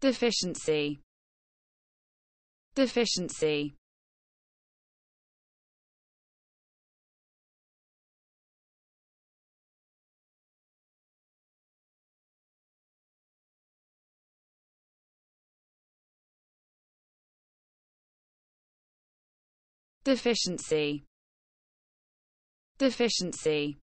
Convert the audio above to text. deficiency, deficiency. Deficiency, deficiency.